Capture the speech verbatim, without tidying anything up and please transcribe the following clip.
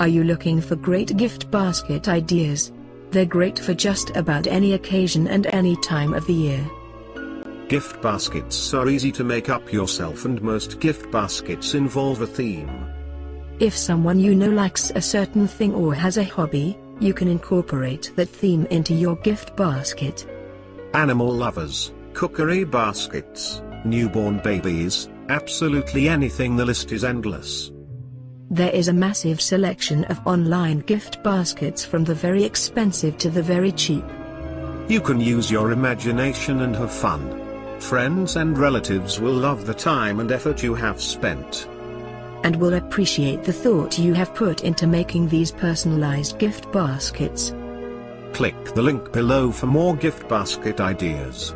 Are you looking for great gift basket ideas? They're great for just about any occasion and any time of the year. Gift baskets are easy to make up yourself, and most gift baskets involve a theme. If someone you know likes a certain thing or has a hobby, you can incorporate that theme into your gift basket. Animal lovers, cookery baskets, newborn babies, absolutely anything, the list is endless. There is a massive selection of online gift baskets, from the very expensive to the very cheap. You can use your imagination and have fun. Friends and relatives will love the time and effort you have spent, and will appreciate the thought you have put into making these personalized gift baskets. Click the link below for more gift basket ideas.